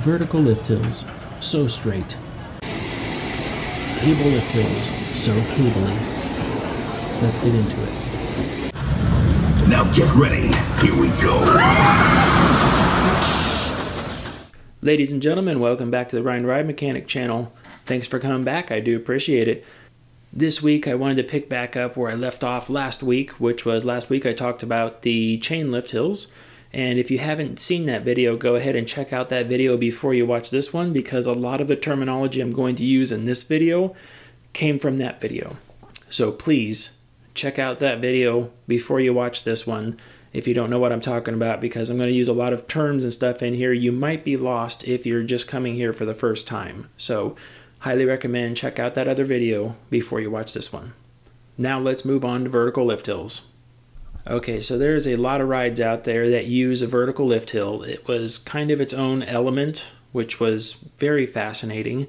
Vertical lift hills, so straight. Cable lift hills, so cably. Let's get into it. Now get ready, here we go. Ladies and gentlemen, welcome back to the Ryan The Ride Mechanic channel. Thanks for coming back, I do appreciate it. This week I wanted to pick back up where I left off last week, which was last week I talked about the chain lift hills. And if you haven't seen that video, go ahead and check out that video before you watch this one, because a lot of the terminology I'm going to use in this video came from that video. So please check out that video before you watch this one if you don't know what I'm talking about, because I'm going to use a lot of terms and stuff in here. You might be lost if you're just coming here for the first time. So highly recommend check out that other video before you watch this one. Now let's move on to vertical lift hills. Okay, so there's a lot of rides out there that use a vertical lift hill. It was kind of its own element, which was very fascinating,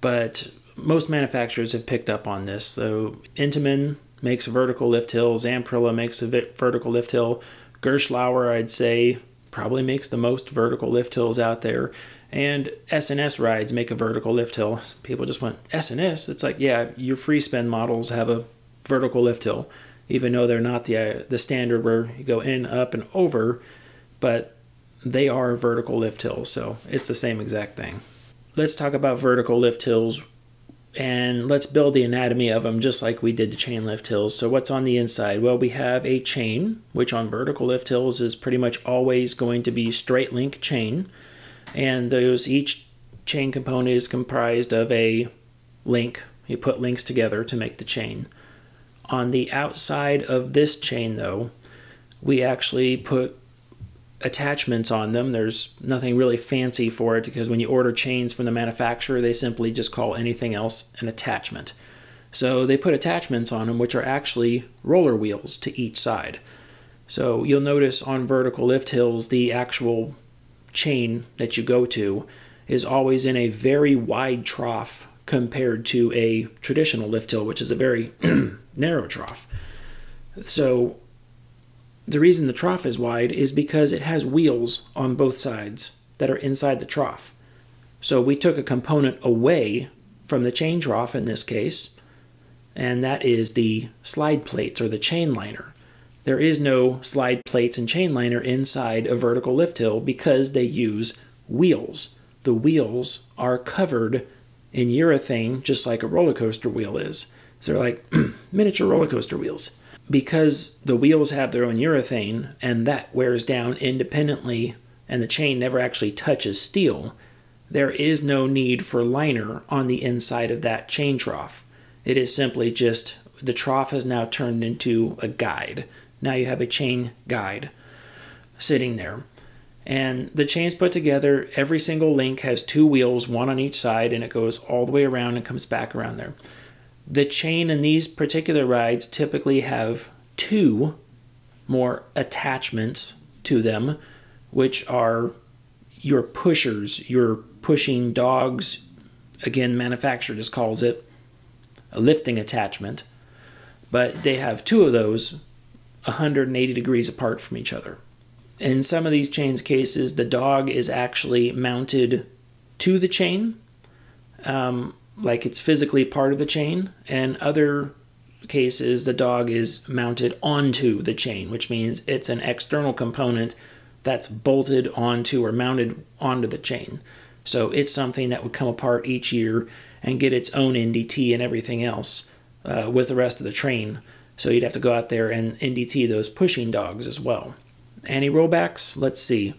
but most manufacturers have picked up on this. So Intamin makes a vertical lift hill, Zamperla makes a vertical lift hill, Gerschlauer, I'd say, probably makes the most vertical lift hills out there, and S&S rides make a vertical lift hill. People just went, S&S? It's like, yeah, your free spin models have a vertical lift hill, even though they're not the standard where you go in, up, and over, but they are vertical lift hills, so it's the same exact thing. Let's talk about vertical lift hills, and let's build the anatomy of them just like we did the chain lift hills. So what's on the inside? Well, we have a chain, which on vertical lift hills is pretty much always going to be straight link chain, and each chain component is comprised of a link. You put links together to make the chain. On the outside of this chain, though, we actually put attachments on them. There's nothing really fancy for it, because when you order chains from the manufacturer, they simply just call anything else an attachment. So they put attachments on them, which are actually roller wheels to each side. So you'll notice on vertical lift hills, the actual chain that you go to is always in a very wide trough compared to a traditional lift hill, which is a very narrow trough. So the reason the trough is wide is because it has wheels on both sides that are inside the trough. So we took a component away from the chain trough in this case, and that is the slide plates or the chain liner. There is no slide plates and chain liner inside a vertical lift hill because they use wheels. The wheels are covered in urethane, just like a roller coaster wheel is. So they're like miniature roller coaster wheels, because the wheels have their own urethane, and that wears down independently, and the chain never actually touches steel. There is no need for liner on the inside of that chain trough. It is simply just the trough has now turned into a guide. Now you have a chain guide sitting there. And the chain's put together, every single link has two wheels, one on each side, and it goes all the way around and comes back around there. The chain in these particular rides typically have two more attachments to them, which are your pushers, your pushing dogs. Again, manufacturer just calls it a lifting attachment, but they have two of those 180 degrees apart from each other. In some of these chains cases, the dog is actually mounted to the chain, like it's physically part of the chain. And other cases, the dog is mounted onto the chain, which means it's an external component that's bolted onto or mounted onto the chain. So it's something that would come apart each year and get its own NDT and everything else with the rest of the train. So you'd have to go out there and NDT those pushing dogs as well. Anti-rollbacks, let's see.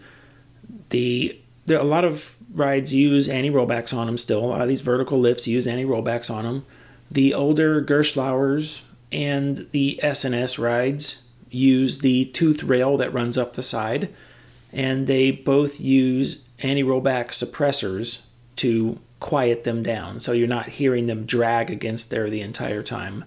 There a lot of rides use anti-rollbacks on them still. A lot of these vertical lifts use anti-rollbacks on them. The older Gerschlauers and the S&S rides use the tooth rail that runs up the side, and they both use anti-rollback suppressors to quiet them down, so you're not hearing them drag against there the entire time.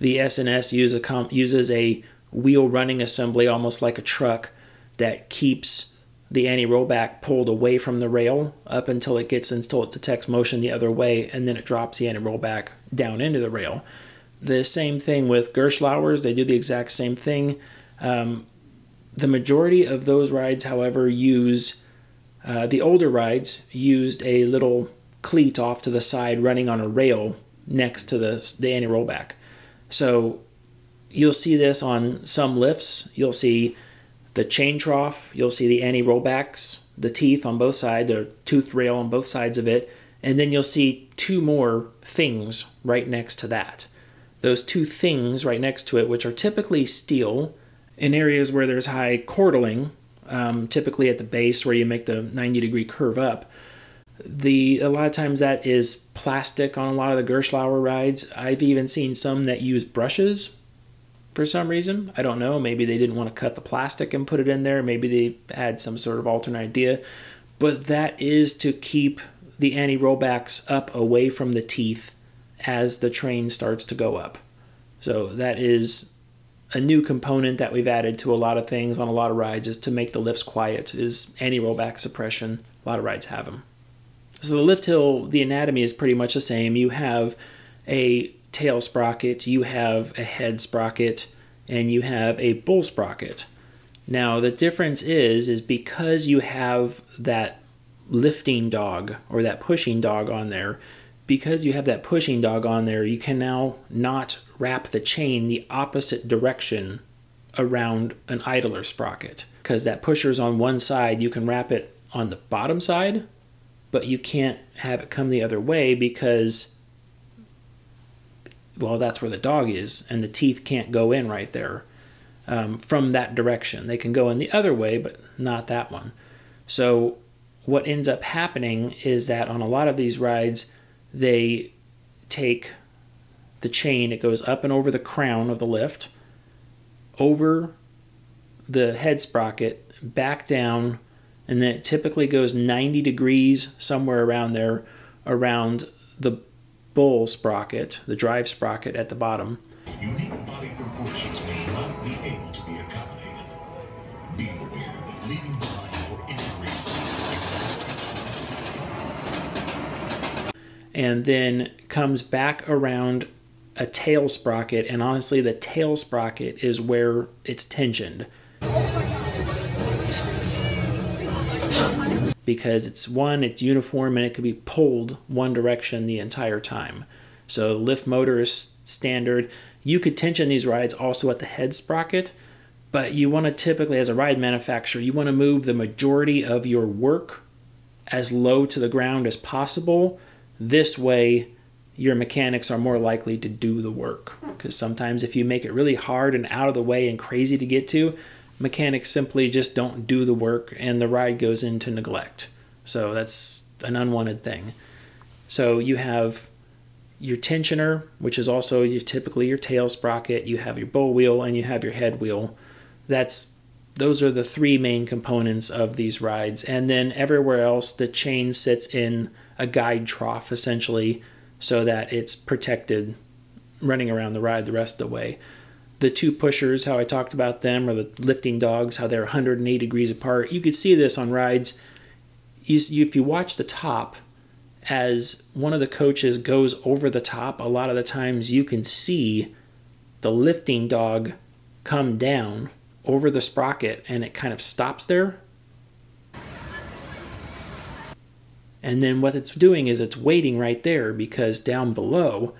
The S&S uses a wheel running assembly, almost like a truck, that keeps the anti-rollback pulled away from the rail up until it detects motion the other way, and then it drops the anti-rollback down into the rail. The same thing with Gerschlauers, they do the exact same thing. The majority of those rides, however, use The older rides used a little cleat off to the side running on a rail next to the anti-rollback. So you'll see this on some lifts. You'll see the chain trough, you'll see the anti-rollbacks, the teeth on both sides, the tooth rail on both sides of it, and then you'll see two more things right next to that. Those two things right next to it, which are typically steel, in areas where there's high chortling, typically at the base where you make the 90-degree curve up. A lot of times that is plastic on a lot of the Gerschlauer rides. I've even seen some that use brushes for some reason. I don't know, maybe they didn't want to cut the plastic and put it in there. Maybe they had some sort of alternate idea. But that is to keep the anti-rollbacks up away from the teeth as the train starts to go up. So that is a new component that we've added to a lot of things on a lot of rides, is to make the lifts quiet, is anti-rollback suppression. A lot of rides have them. So the lift hill, the anatomy is pretty much the same. You have a tail sprocket, you have a head sprocket, and you have a bull sprocket. Now the difference is because you have that lifting dog or that pushing dog on there, because you have that pushing dog on there, you can now not wrap the chain the opposite direction around an idler sprocket. Because that pusher's on one side, you can wrap it on the bottom side, but you can't have it come the other way because, well, that's where the dog is, and the teeth can't go in right there from that direction. They can go in the other way, but not that one. So what ends up happening is that on a lot of these rides, they take the chain, it goes up and over the crown of the lift, over the head sprocket, back down, and then it typically goes 90 degrees somewhere around there, around the bull sprocket, the drive sprocket at the bottom. Unique body proportions may not be able to be accommodated. Be aware that leaving behind for any reason. And then comes back around a tail sprocket, and honestly the tail sprocket is where it's tensioned. Because it's uniform and it can be pulled one direction the entire time. So lift motor is standard. You could tension these rides also at the head sprocket, but you want to typically, as a ride manufacturer, you want to move the majority of your work as low to the ground as possible. This way your mechanics are more likely to do the work. Because sometimes if you make it really hard and out of the way and crazy to get to, mechanics simply just don't do the work and the ride goes into neglect. So that's an unwanted thing. So you have your tensioner, which is also typically your tail sprocket, you have your bull wheel, and you have your head wheel. Those are the three main components of these rides. And then everywhere else, the chain sits in a guide trough essentially, so that it's protected running around the ride the rest of the way. The two pushers, how I talked about them, or the lifting dogs, how they're 180 degrees apart. You could see this on rides. If you watch the top, as one of the coaches goes over the top, a lot of the times you can see the lifting dog come down over the sprocket, and it kind of stops there. And then what it's doing is it's waiting right there, because down below,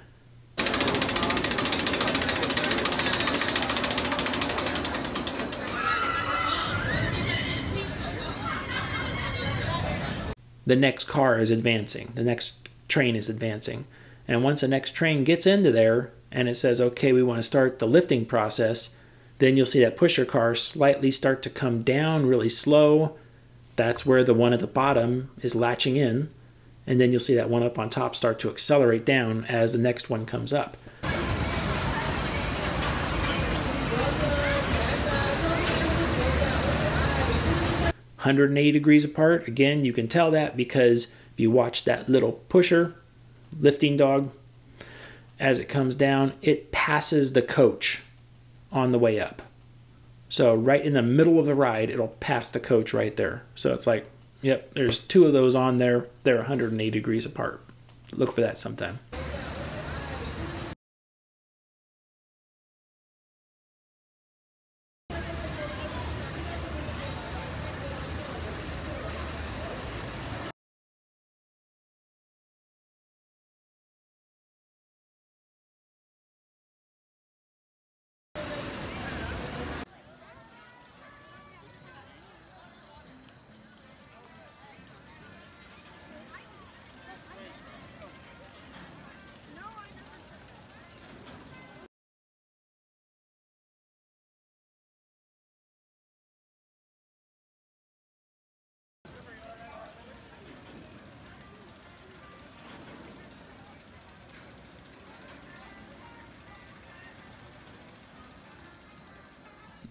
the next car is advancing, the next train is advancing. And once the next train gets into there and it says, okay, we want to start the lifting process, then you'll see that pusher car slightly start to come down really slow. That's where the one at the bottom is latching in. And then you'll see that one up on top start to accelerate down as the next one comes up. . 180 degrees apart. Again, you can tell that because if you watch that little pusher, lifting dog, as it comes down, it passes the coach on the way up. So right in the middle of the ride, it'll pass the coach right there. So it's like, yep, there's two of those on there. They're 180 degrees apart. Look for that sometime.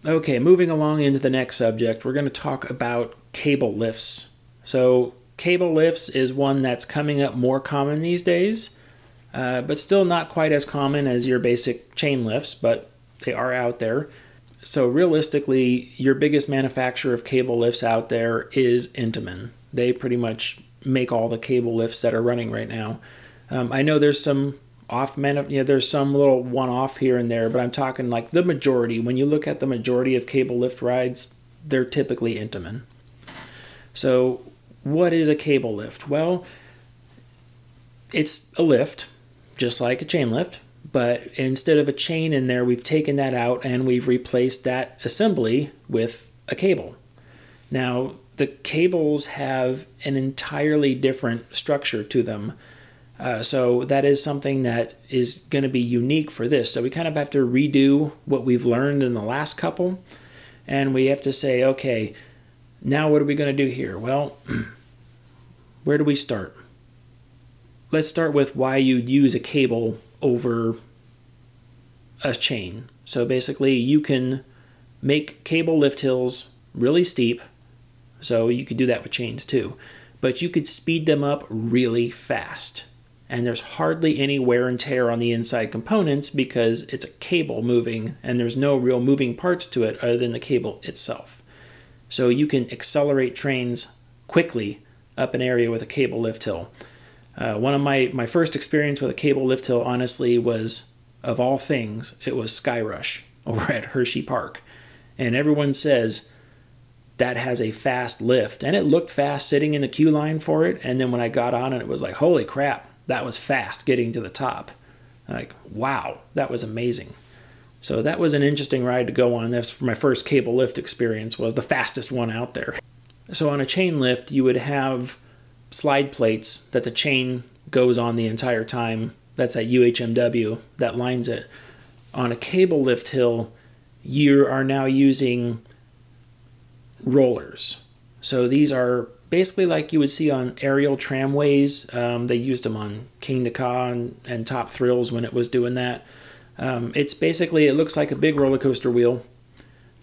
Okay, moving along into the next subject, we're going to talk about cable lifts. So cable lifts is one that's coming up more common these days, but still not quite as common as your basic chain lifts, but they are out there. So realistically, your biggest manufacturer of cable lifts out there is Intamin. They pretty much make all the cable lifts that are running right now. I know there's some there's some little one-off here and there, but I'm talking like the majority. When you look at the majority of cable lift rides, they're typically Intamin. So what is a cable lift? Well, it's a lift, just like a chain lift, but instead of a chain in there, we've taken that out and we've replaced that assembly with a cable. Now, the cables have an entirely different structure to them. So that is something that is going to be unique for this. So we kind of have to redo what we've learned in the last couple. And we have to say, okay, now what are we going to do here? Well, where do we start? Let's start with why you'd use a cable over a chain. So basically you can make cable lift hills really steep. So you could do that with chains too. But you could speed them up really fast. And there's hardly any wear and tear on the inside components because it's a cable moving and there's no real moving parts to it other than the cable itself. So you can accelerate trains quickly up an area with a cable lift hill. One of my first experience with a cable lift hill, honestly, was, of all things, it was Skyrush over at Hershey Park. And everyone says that has a fast lift. And it looked fast sitting in the queue line for it. And then when I got on it, it was like, holy crap. That was fast getting to the top. Like, wow, that was amazing. So that was an interesting ride to go on. That's my first cable lift experience, was the fastest one out there. So on a chain lift, you would have slide plates that the chain goes on the entire time. That's at UHMW that lines it. On a cable lift hill, you are now using rollers. So these are basically like you would see on aerial tramways. They used them on Kingda Ka and Top Thrills when it was doing that. It's basically, it looks like a big roller coaster wheel,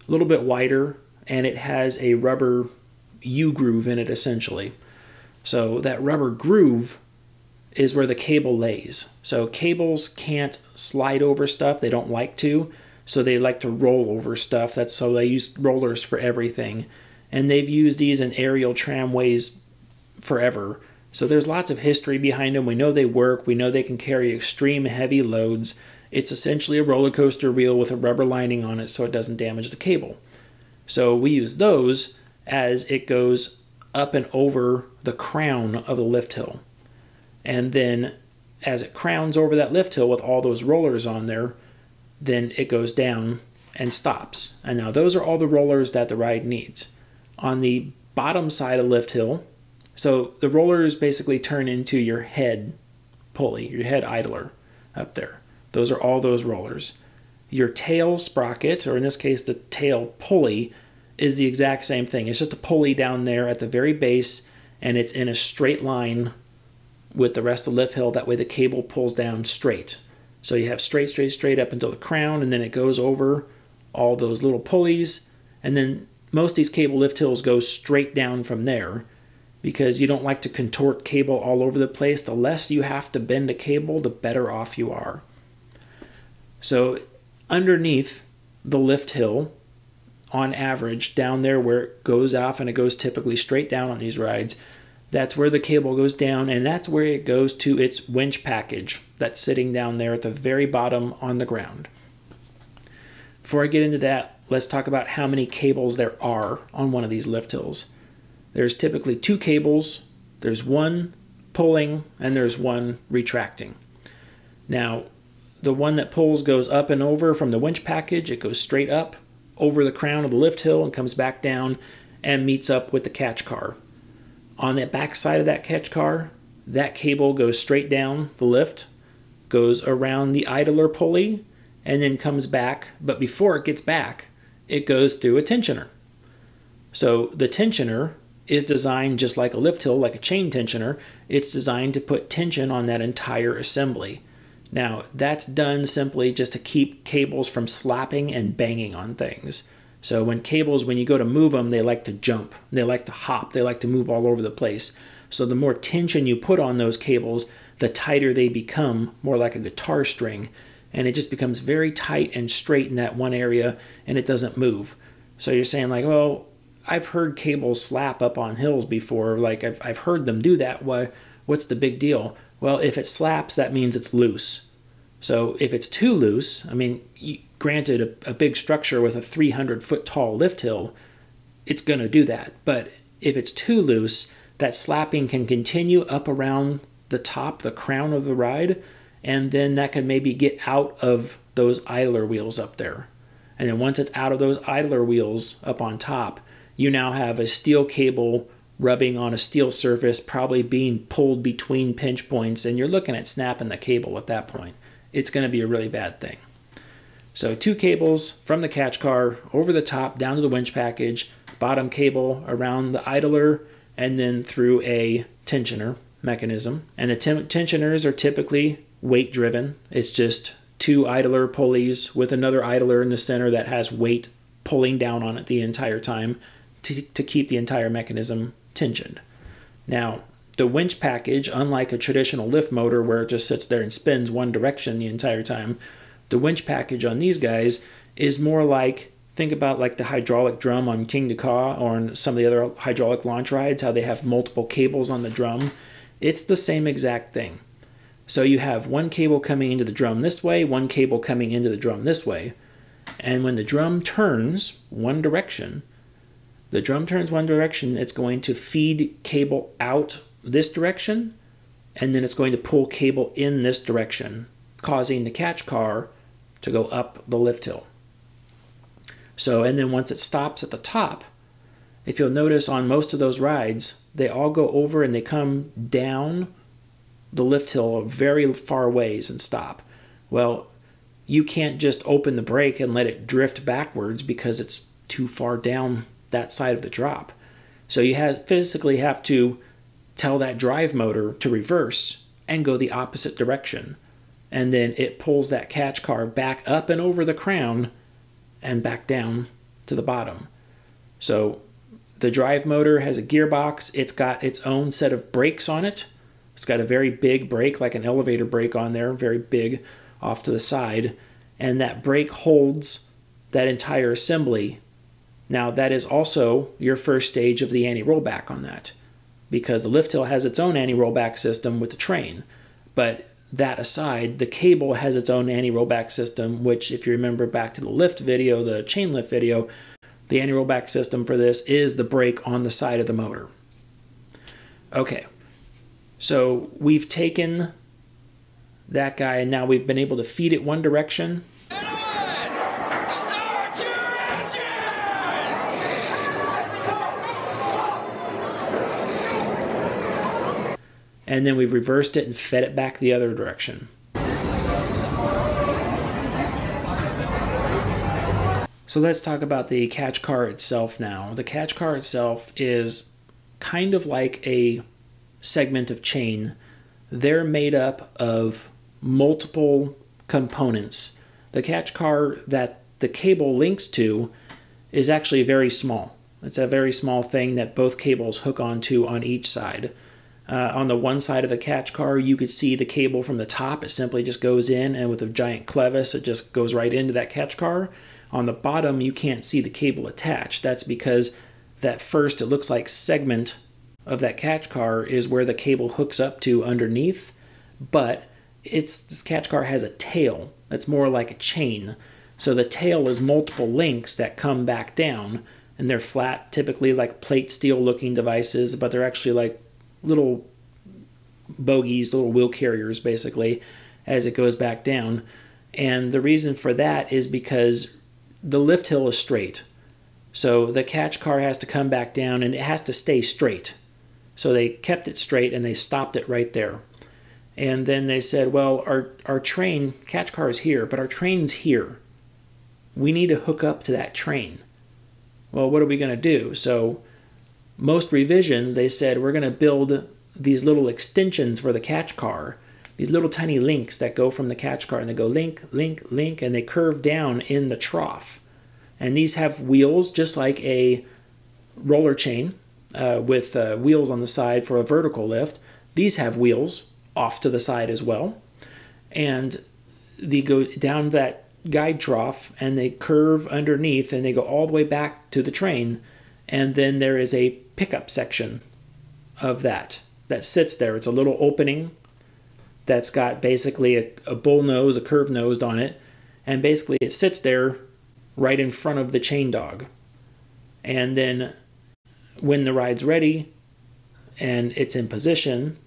a little bit wider, and it has a rubber U-groove in it essentially. So that rubber groove is where the cable lays. So cables can't slide over stuff, they don't like to, so they like to roll over stuff. That's so they use rollers for everything. And they've used these in aerial tramways forever. So there's lots of history behind them. We know they work. We know they can carry extreme heavy loads. It's essentially a roller coaster wheel with a rubber lining on it so it doesn't damage the cable. So we use those as it goes up and over the crown of the lift hill. And then as it crowns over that lift hill with all those rollers on there, then it goes down and stops. And now those are all the rollers that the ride needs. On the bottom side of lift hill, so the rollers basically turn into your head pulley, your head idler up there. Those are all those rollers. Your tail sprocket, or in this case the tail pulley, is the exact same thing. It's just a pulley down there at the very base, and it's in a straight line with the rest of the lift hill. That way the cable pulls down straight. So you have straight, straight, straight up until the crown, and then it goes over all those little pulleys, and then most of these cable lift hills go straight down from there because you don't like to contort cable all over the place. The less you have to bend a cable, the better off you are. So underneath the lift hill, on average, down there where it goes off, and it goes typically straight down on these rides, that's where the cable goes down, and that's where it goes to its winch package that's sitting down there at the very bottom on the ground. Before I get into that, let's talk about how many cables there are on one of these lift hills. There's typically two cables. There's one pulling and there's one retracting. Now, the one that pulls goes up and over from the winch package. It goes straight up over the crown of the lift hill and comes back down and meets up with the catch car. On the back side of that catch car, that cable goes straight down the lift, goes around the idler pulley, and then comes back. But before it gets back, it goes through a tensioner. So the tensioner is designed just like a lift hill, like a chain tensioner. It's designed to put tension on that entire assembly. Now, that's done simply just to keep cables from slapping and banging on things. So when cables, when you go to move them, they like to jump, they like to hop, they like to move all over the place. So the more tension you put on those cables, the tighter they become, more like a guitar string. And it just becomes very tight and straight in that one area, and it doesn't move. So you're saying like, well, I've heard cables slap up on hills before. Like I've heard them do that. What's the big deal? Well, if it slaps, that means it's loose. So if it's too loose, I mean, granted, a big structure with a 300-foot tall lift hill, it's going to do that. But if it's too loose, that slapping can continue up around the top, the crown of the ride, and then that can maybe get out of those idler wheels up there. And then once it's out of those idler wheels up on top, you now have a steel cable rubbing on a steel surface, probably being pulled between pinch points, and you're looking at snapping the cable at that point. It's going to be a really bad thing. So two cables from the catch car over the top down to the winch package, bottom cable around the idler, and then through a tensioner mechanism. And the tensioners are typically weight driven. It's just two idler pulleys with another idler in the center that has weight pulling down on it the entire time to keep the entire mechanism tensioned. Now, the winch package, unlike a traditional lift motor where it just sits there and spins one direction the entire time, the winch package on these guys is more like, think about like the hydraulic drum on Kingda Ka or on some of the other hydraulic launch rides, how they have multiple cables on the drum. It's the same exact thing. So you have one cable coming into the drum this way, one cable coming into the drum this way. And when the drum turns one direction, it's going to feed cable out this direction, and then it's going to pull cable in this direction, causing the catch car to go up the lift hill. So, and then once it stops at the top, if you'll notice on most of those rides, they all go over and they come down the lift hill very far ways and stop. Well, you can't just open the brake and let it drift backwards because it's too far down that side of the drop. So you physically have to tell that drive motor to reverse and go the opposite direction. And then it pulls that catch car back up and over the crown and back down to the bottom. So the drive motor has a gearbox. It's got its own set of brakes on it. It's got a very big brake, like an elevator brake on there, very big off to the side. And that brake holds that entire assembly. Now that is also your first stage of the anti-rollback on that, because the lift hill has its own anti-rollback system with the train. But that aside, the cable has its own anti-rollback system, which if you remember back to the lift video, the chain lift video, the anti-rollback system for this is the brake on the side of the motor. Okay, so we've taken that guy and now we've been able to feed it one direction. And then we've reversed it and fed it back the other direction. So let's talk about the catch car itself now. The catch car itself is kind of like a segment of chain. They're made up of multiple components. The catch car that the cable links to is actually very small. It's a very small thing that both cables hook onto on each side. On the one side of the catch car, you could see the cable from the top. It simply just goes in, and with a giant clevis, it just goes right into that catch car. On the bottom, you can't see the cable attached. That's because that first, it looks like segment of that catch car is where the cable hooks up to underneath, but this catch car has a tail. That's more like a chain. So the tail is multiple links that come back down, and they're flat, typically like plate steel looking devices, but they're actually like little bogies, little wheel carriers, basically, as it goes back down. And the reason for that is because the lift hill is straight. So the catch car has to come back down and it has to stay straight. So they kept it straight and they stopped it right there. And then they said, well, our train, catch car is here, but our train's here. We need to hook up to that train. Well, what are we going to do? So most revisions, they said, we're going to build these little extensions for the catch car, these little tiny links that go from the catch car, and they go link, link, link, and they curve down in the trough. And these have wheels just like a roller chain with wheels on the side for a vertical lift. These have wheels off to the side as well. And they go down that guide trough and they curve underneath and they go all the way back to the train. And then there is a pickup section of that sits there. It's a little opening that's got basically a bull nose, a curved nose on it. And basically it sits there right in front of the chain dog. And then when the ride's ready and it's in position,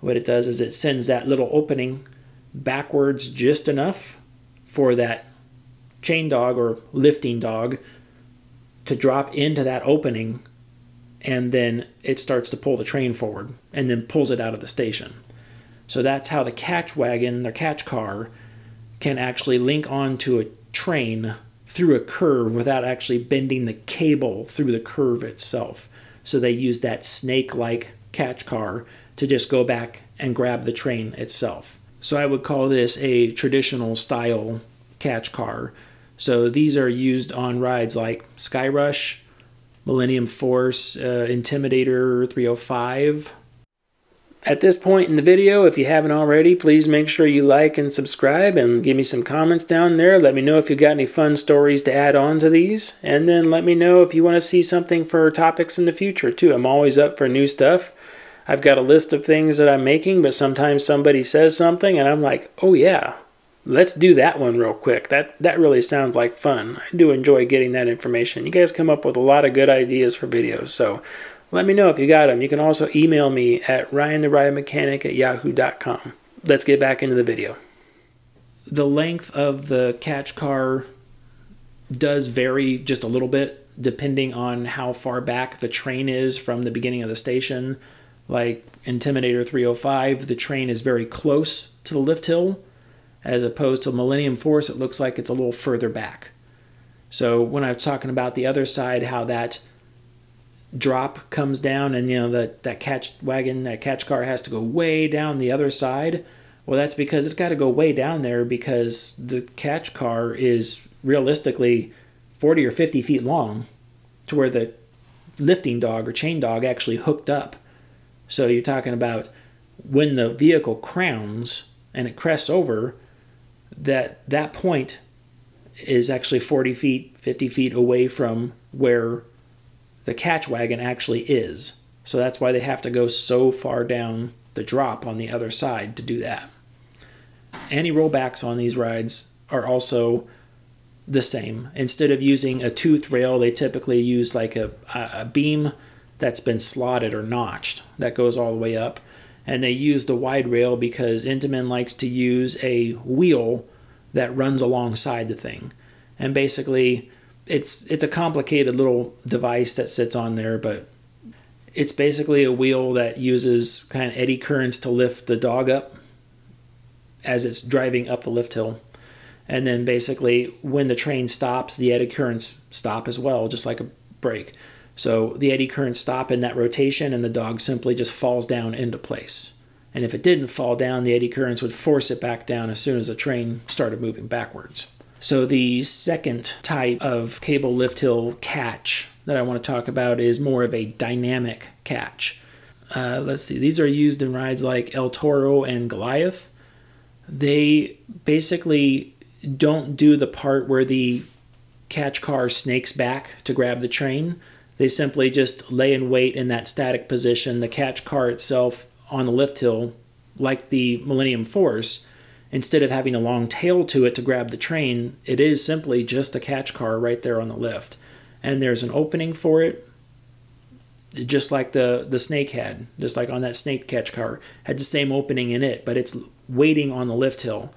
what it does is it sends that little opening backwards just enough for that chain dog or lifting dog to drop into that opening, and then it starts to pull the train forward and then pulls it out of the station. So that's how the catch wagon, their catch car, can actually link onto a train through a curve without actually bending the cable through the curve itself. So they use that snake-like catch car to just go back and grab the train itself. So I would call this a traditional style catch car. So these are used on rides like Skyrush, Millennium Force, Intimidator 305. At this point in the video, if you haven't already, please make sure you like and subscribe and give me some comments down there. Let me know if you got any fun stories to add on to these. And then let me know if you want to see something for topics in the future too. I'm always up for new stuff. I've got a list of things that I'm making, but sometimes somebody says something and I'm like, oh yeah, let's do that one real quick. That really sounds like fun. I do enjoy getting that information. You guys come up with a lot of good ideas for videos, so let me know if you got them. You can also email me at ryantherydemechanic@yahoo.com. Let's get back into the video. The length of the catch car does vary just a little bit depending on how far back the train is from the beginning of the station. Like Intimidator 305, the train is very close to the lift hill, as opposed to Millennium Force, it looks like it's a little further back. So when I was talking about the other side, how that drop comes down and, you know, that catch wagon, that catch car has to go way down the other side. Well, that's because it's got to go way down there because the catch car is realistically 40 or 50 feet long to where the lifting dog or chain dog actually hooked up. So you're talking about when the vehicle crowns and it crests over, that point is actually 40 feet, 50 feet away from where the catch wagon actually is. So that's why they have to go so far down the drop on the other side to do that. Any rollbacks on these rides are also the same. Instead of using a toothed rail, they typically use like a beam that's been slotted or notched that goes all the way up, and they use the wide rail because Intamin likes to use a wheel that runs alongside the thing. And basically it's a complicated little device that sits on there, but it's basically a wheel that uses kind of eddy currents to lift the dog up as it's driving up the lift hill. And then basically when the train stops, the eddy currents stop as well, just like a brake. So the eddy currents stop in that rotation and the dog simply just falls down into place. And if it didn't fall down, the eddy currents would force it back down as soon as the train started moving backwards. So the second type of cable lift hill catch that I want to talk about is more of a dynamic catch. Let's see, these are used in rides like El Toro and Goliath. They basically don't do the part where the catch car snakes back to grab the train. They simply just lay in wait in that static position, the catch car itself on the lift hill, like the Millennium Force. Instead of having a long tail to it to grab the train, it is simply just a catch car right there on the lift. And there's an opening for it, just like the snake had, just like on that snake catch car, had the same opening in it, but it's waiting on the lift hill.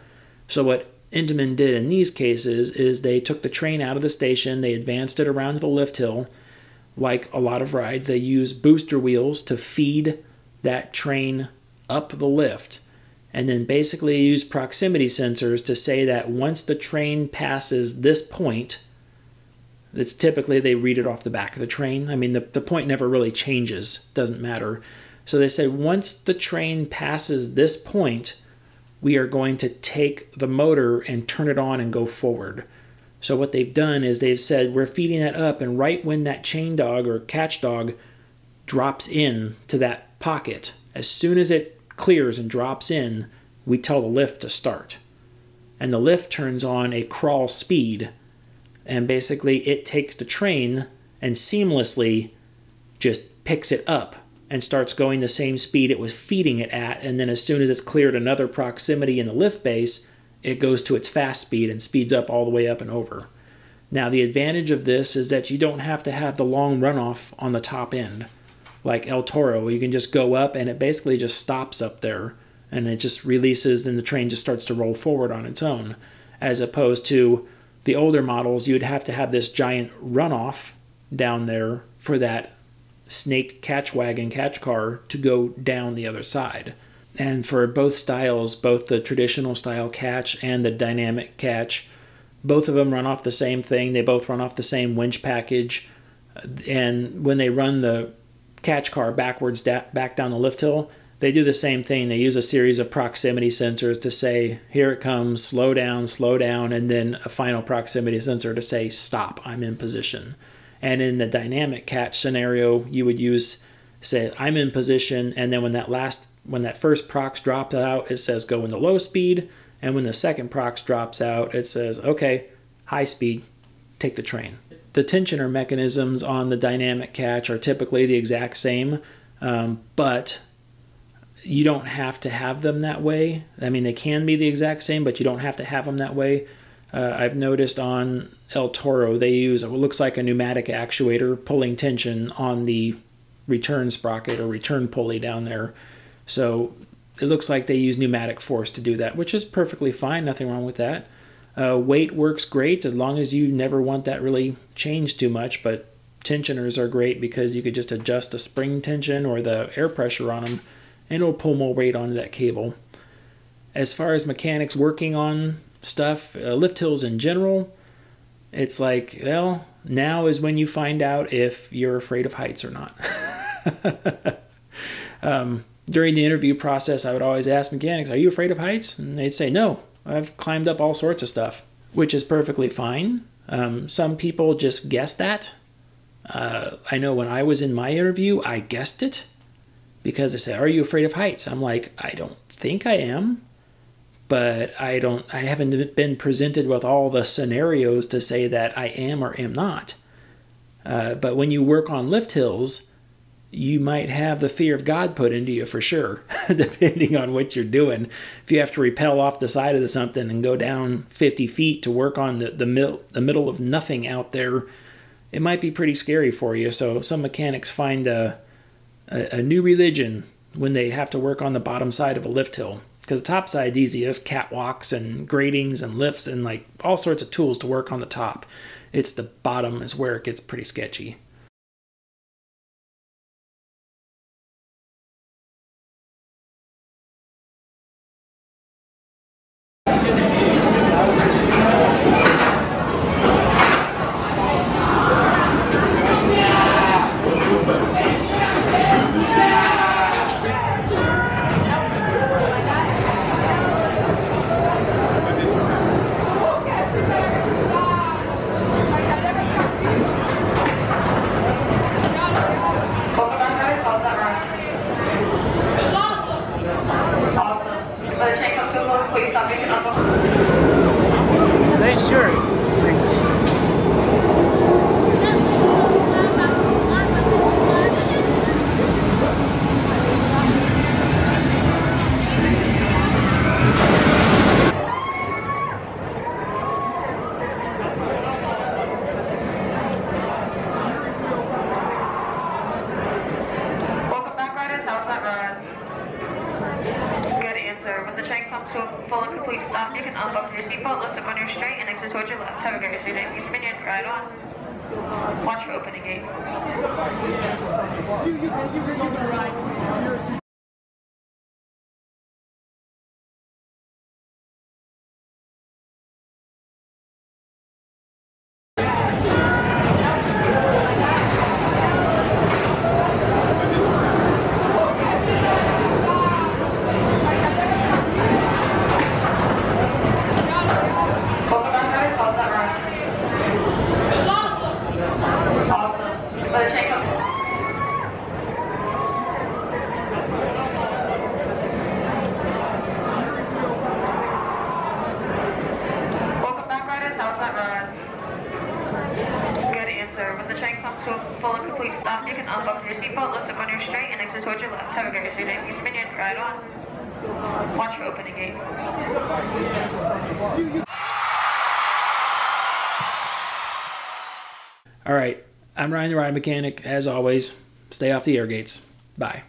So what Intamin did in these cases is they took the train out of the station, they advanced it around to the lift hill. Like a lot of rides, they use booster wheels to feed that train up the lift, and then basically use proximity sensors to say that once the train passes this point, it's typically they read it off the back of the train. I mean, the point never really changes, doesn't matter. So they say once the train passes this point, we are going to take the motor and turn it on and go forward. So what they've done is they've said, we're feeding that up, and right when that chain dog or catch dog drops in to that pocket, as soon as it clears and drops in, we tell the lift to start. And the lift turns on a crawl speed, and basically it takes the train and seamlessly just picks it up and starts going the same speed it was feeding it at, and then as soon as it's cleared another proximity in the lift base, it goes to its fast speed and speeds up all the way up and over. Now the advantage of this is that you don't have to have the long runoff on the top end. Like El Toro, you can just go up and it basically just stops up there and it just releases and the train just starts to roll forward on its own. As opposed to the older models, you'd have to have this giant runoff down there for that snake catch wagon, catch car to go down the other side. And for both styles, both the traditional style catch and the dynamic catch, both of them run off the same thing. They both run off the same winch package. And when they run the catch car backwards back down the lift hill, they do the same thing. They use a series of proximity sensors to say, here it comes, slow down, and then a final proximity sensor to say, stop, I'm in position. And in the dynamic catch scenario, you would use, say, I'm in position, and then when that first prox drops out, it says go into low speed, and when the second prox drops out, it says, okay, high speed, take the train. The tensioner mechanisms on the dynamic catch are typically the exact same, but you don't have to have them that way. I mean, they can be the exact same, but you don't have to have them that way. I've noticed on El Toro, they use what looks like a pneumatic actuator pulling tension on the return sprocket or return pulley down there. So it looks like they use pneumatic force to do that, which is perfectly fine, nothing wrong with that. Weight works great as long as you never want that really changed too much, but tensioners are great because you could just adjust the spring tension or the air pressure on them and it'll pull more weight onto that cable. As far as mechanics working on stuff, lift hills in general, it's like, well, now is when you find out if you're afraid of heights or not. During the interview process, I would always ask mechanics, are you afraid of heights? And they'd say, no, I've climbed up all sorts of stuff, which is perfectly fine. Some people just guess that. I know when I was in my interview, I guessed it because they said, are you afraid of heights? I'm like, I don't think I am, but I haven't been presented with all the scenarios to say that I am or am not. But when you work on lift hills, you might have the fear of God put into you for sure, depending on what you're doing. If you have to rappel off the side of something and go down 50 feet to work on the middle of nothing out there, it might be pretty scary for you. So some mechanics find a new religion when they have to work on the bottom side of a lift hill. Because the top side's easy. There's catwalks and gratings and lifts and like all sorts of tools to work on the top. It's the bottom is where it gets pretty sketchy. your seatbelt, lift up on your straight, and exit towards your left. Have a great student. You spin your right on. Watch for opening gate. All right. I'm Ryan the Ride Mechanic. As always, stay off the air gates. Bye.